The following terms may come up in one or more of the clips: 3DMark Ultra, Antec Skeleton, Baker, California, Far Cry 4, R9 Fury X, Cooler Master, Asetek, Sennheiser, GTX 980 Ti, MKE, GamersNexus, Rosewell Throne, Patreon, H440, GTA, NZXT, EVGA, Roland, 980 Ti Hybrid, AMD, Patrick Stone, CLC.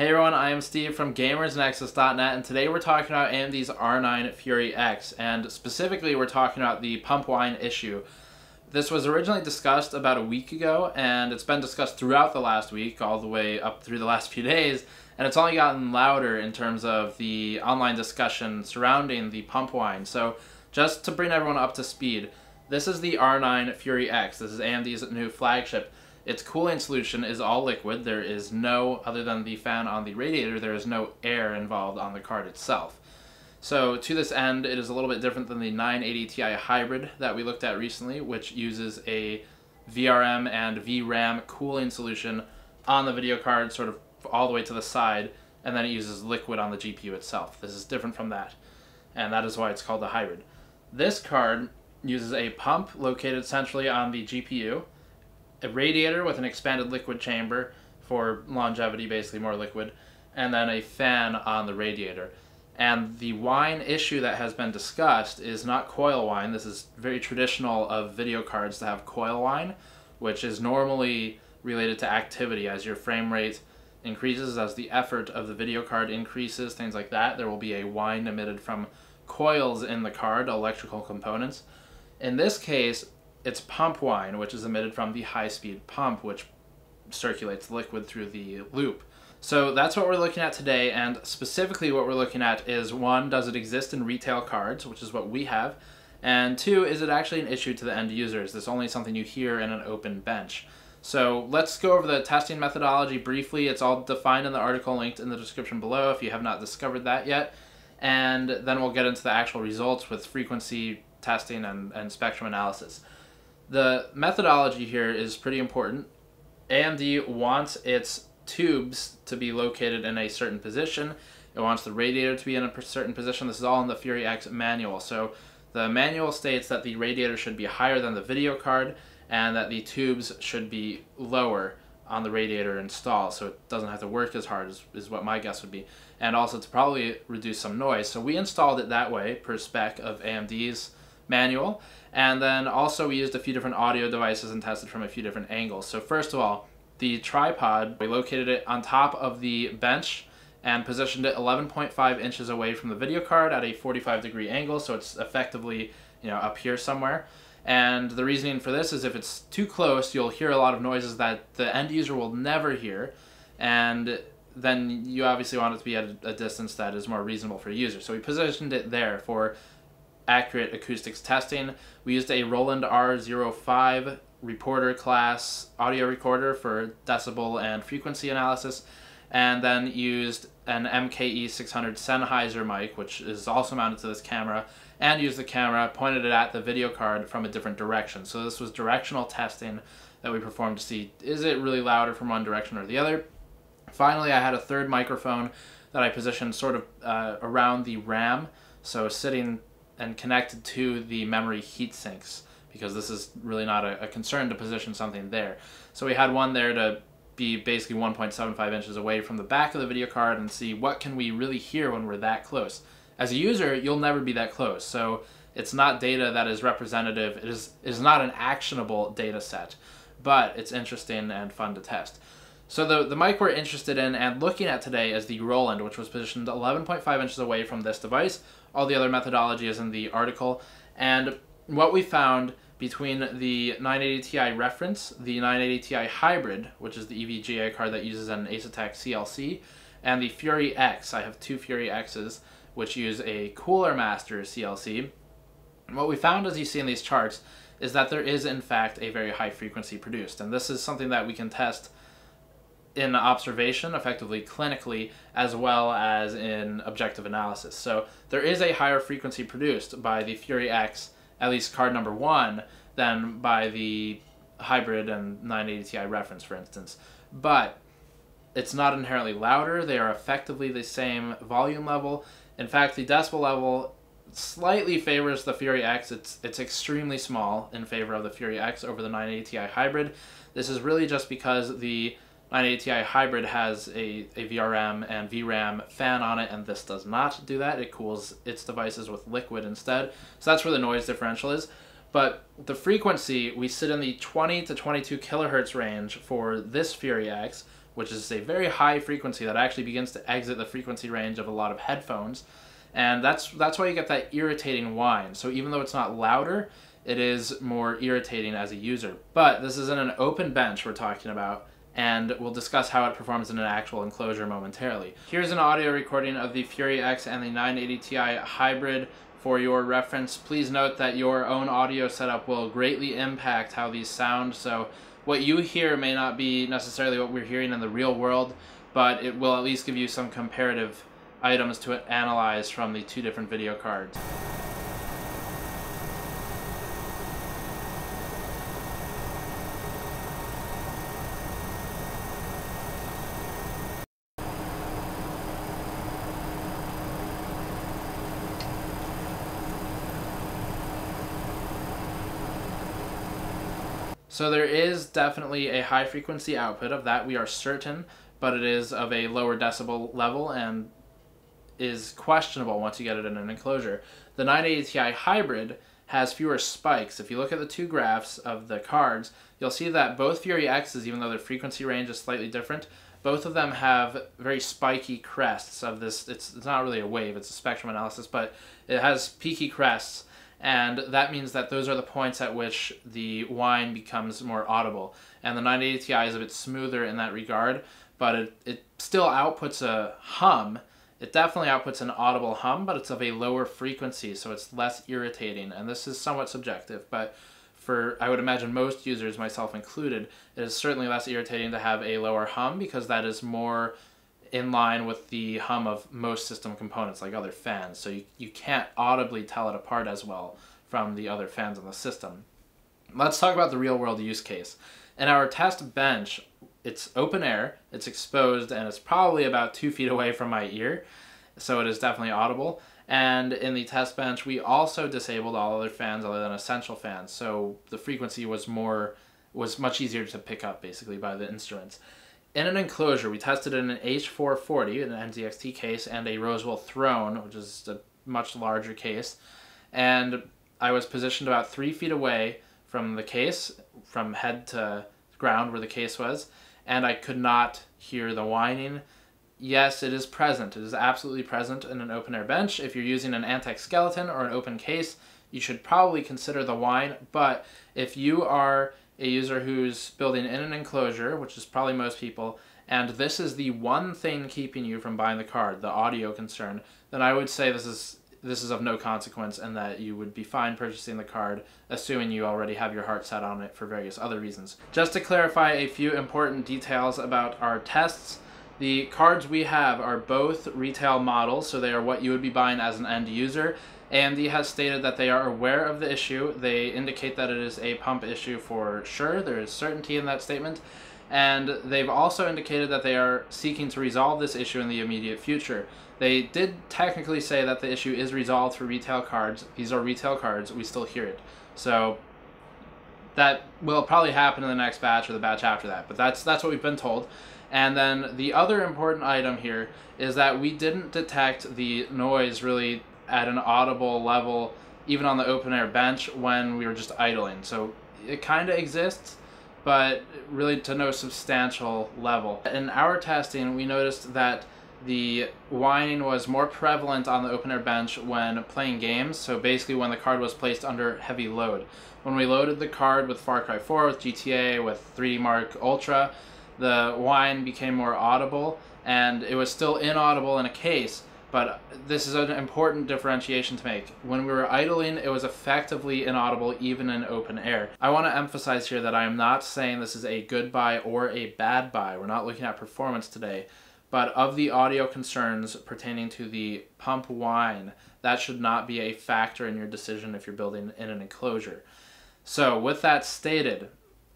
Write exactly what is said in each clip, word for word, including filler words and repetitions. Hey everyone, I am Steve from Gamers Nexus dot net, and today we're talking about A M D's R nine Fury X, and specifically we're talking about the pump wine issue. This was originally discussed about a week ago, and it's been discussed throughout the last week, all the way up through the last few days, and it's only gotten louder in terms of the online discussion surrounding the pump wine. So just to bring everyone up to speed, this is the R nine Fury X. This is A M D's new flagship. Its cooling solution is all liquid. There is no, other than the fan on the radiator, there is no air involved on the card itself. So to this end, it is a little bit different than the nine eighty T I Hybrid that we looked at recently, which uses a V R M and V RAM cooling solution on the video card, sort of all the way to the side, and then it uses liquid on the G P U itself. This is different from that, and that is why it's called the Hybrid. This card uses a pump located centrally on the G P U, a radiator with an expanded liquid chamber for longevity, basically more liquid, and then a fan on the radiator. And the wine issue that has been discussed is not coil wine. This is very traditional of video cards to have coil wine, which is normally related to activity. As your frame rate increases, as the effort of the video card increases, things like that, there will be a wine emitted from coils in the card, electrical components. In this case, it's pump wine, which is emitted from the high-speed pump, which circulates liquid through the loop. So that's what we're looking at today, and specifically what we're looking at is, one, does it exist in retail cards, which is what we have, and two, is it actually an issue to the end user? Is this only something you hear in an open bench? So let's go over the testing methodology briefly. It's all defined in the article linked in the description below if you have not discovered that yet, and then we'll get into the actual results with frequency testing and, and spectrum analysis. The methodology here is pretty important. A M D wants its tubes to be located in a certain position. It wants the radiator to be in a certain position. This is all in the Fury X manual. So the manual states that the radiator should be higher than the video card and that the tubes should be lower on the radiator install, so it doesn't have to work as hard, is, is what my guess would be. And also to probably reduce some noise. So we installed it that way per spec of A M D's manual, and then also we used a few different audio devices and tested from a few different angles. So first of all, the tripod, we located it on top of the bench and positioned it eleven point five inches away from the video card at a forty-five degree angle, so it's effectively, you know, up here somewhere. And the reasoning for this is if it's too close, you'll hear a lot of noises that the end user will never hear, and then you obviously want it to be at a distance that is more reasonable for a user. So we positioned it there for accurate acoustics testing. We used a Roland R zero five reporter class audio recorder for decibel and frequency analysis, and then used an M K E six hundred Sennheiser mic, which is also mounted to this camera, and used the camera, pointed it at the video card from a different direction. So this was directional testing that we performed to see, is it really louder from one direction or the other? Finally, I had a third microphone that I positioned sort of uh, around the RAM, so sitting and connected to the memory heat sinks, because this is really not a, a concern to position something there. So we had one there to be basically one point seven five inches away from the back of the video card and see what can we really hear when we're that close. As a user, you'll never be that close, so it's not data that is representative. It is, is not an actionable data set, but it's interesting and fun to test. So the, the mic we're interested in and looking at today is the Roland, which was positioned eleven point five inches away from this device. All the other methodology is in the article. And what we found between the nine eighty T I reference, the nine eighty T I Hybrid, which is the E V G A card that uses an Asetek C L C, and the Fury X, I have two Fury Xs, which use a Cooler Master C L C. And what we found, as you see in these charts, is that there is in fact a very high frequency produced. And this is something that we can test in observation, effectively clinically, as well as in objective analysis. So there is a higher frequency produced by the Fury X, at least card number one, than by the Hybrid and nine eighty T I reference, for instance. But it's not inherently louder. They are effectively the same volume level. In fact, the decibel level slightly favors the Fury X. It's, it's extremely small in favor of the Fury X over the nine eighty T I Hybrid. This is really just because the nine eighty T I Hybrid has a, a V R M and V RAM fan on it, and this does not do that. It cools its devices with liquid instead. So that's where the noise differential is. But the frequency, we sit in the twenty to twenty-two kilohertz range for this Fury X, which is a very high frequency that actually begins to exit the frequency range of a lot of headphones. And that's, that's why you get that irritating whine. So even though it's not louder, it is more irritating as a user. But this isn't an open bench we're talking about, and we'll discuss how it performs in an actual enclosure momentarily. Here's an audio recording of the Fury X and the nine eighty Ti Hybrid for your reference. Please note that your own audio setup will greatly impact how these sound, so what you hear may not be necessarily what we're hearing in the real world, but it will at least give you some comparative items to analyze from the two different video cards. So there is definitely a high frequency output of that, we are certain, but it is of a lower decibel level and is questionable once you get it in an enclosure. The nine eighty Ti Hybrid has fewer spikes. If you look at the two graphs of the cards, you'll see that both Fury X's, even though their frequency range is slightly different, both of them have very spiky crests of this. It's, it's not really a wave, it's a spectrum analysis, but it has peaky crests. And that means that those are the points at which the whine becomes more audible. And the nine eighty Ti is a bit smoother in that regard, but it, it still outputs a hum. It definitely outputs an audible hum, but it's of a lower frequency, so it's less irritating. And this is somewhat subjective, but for, I would imagine, most users, myself included, it is certainly less irritating to have a lower hum, because that is more in line with the hum of most system components, like other fans, so you, you can't audibly tell it apart as well from the other fans on the system. Let's talk about the real-world use case. In our test bench, it's open air, it's exposed, and it's probably about two feet away from my ear, so it is definitely audible. And in the test bench, we also disabled all other fans other than essential fans, so the frequency was more, was much easier to pick up, basically, by the instruments. In an enclosure, we tested in an H four forty, an N Z X T case, and a Rosewell Throne, which is a much larger case. And I was positioned about three feet away from the case, from head to ground where the case was, and I could not hear the whining. Yes, it is present. It is absolutely present in an open-air bench. If you're using an Antec Skeleton or an open case, you should probably consider the whine, but if you are a user who's building in an enclosure, which is probably most people, and this is the one thing keeping you from buying the card, the audio concern, then I would say this is this is of no consequence, and that you would be fine purchasing the card, assuming you already have your heart set on it for various other reasons. Just to clarify a few important details about our tests, the cards we have are both retail models, so they are what you would be buying as an end user. A M D has stated that they are aware of the issue. They indicate that it is a pump issue for sure. There is certainty in that statement. And they've also indicated that they are seeking to resolve this issue in the immediate future. They did technically say that the issue is resolved for retail cards. These are retail cards. We still hear it. So that will probably happen in the next batch or the batch after that. But that's, that's what we've been told. And then the other important item here is that we didn't detect the noise really at an audible level, even on the open air bench, when we were just idling. So it kind of exists, but really to no substantial level. In our testing, we noticed that the whining was more prevalent on the open air bench when playing games, so basically when the card was placed under heavy load. When we loaded the card with Far Cry four, with G T A, with three D Mark Ultra, the whine became more audible, and it was still inaudible in a case, but this is an important differentiation to make. When we were idling, it was effectively inaudible even in open air. I want to emphasize here that I am not saying this is a good buy or a bad buy. We're not looking at performance today, but of the audio concerns pertaining to the pump whine, that should not be a factor in your decision if you're building in an enclosure. So with that stated,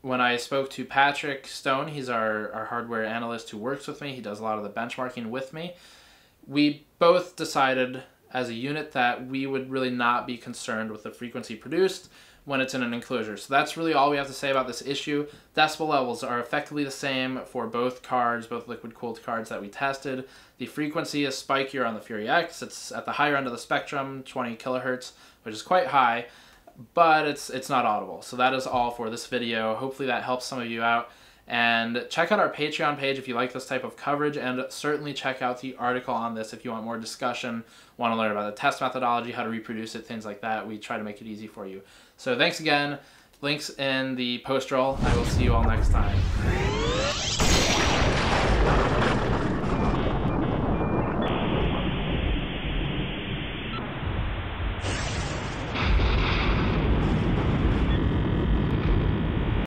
when I spoke to Patrick Stone, he's our, our hardware analyst who works with me, he does a lot of the benchmarking with me, we both decided as a unit that we would really not be concerned with the frequency produced when it's in an enclosure. So that's really all we have to say about this issue. Decibel levels are effectively the same for both cards, both liquid-cooled cards that we tested. The frequency is spikier on the Fury X. It's at the higher end of the spectrum, twenty kilohertz, which is quite high. but it's it's not audible. So that is all for this video. Hopefully that helps some of you out. And check out our Patreon page if you like this type of coverage, and certainly check out the article on this if you want more discussion, want to learn about the test methodology, how to reproduce it, things like that. We try to make it easy for you. So thanks again. Links in the post roll. I will see you all next time.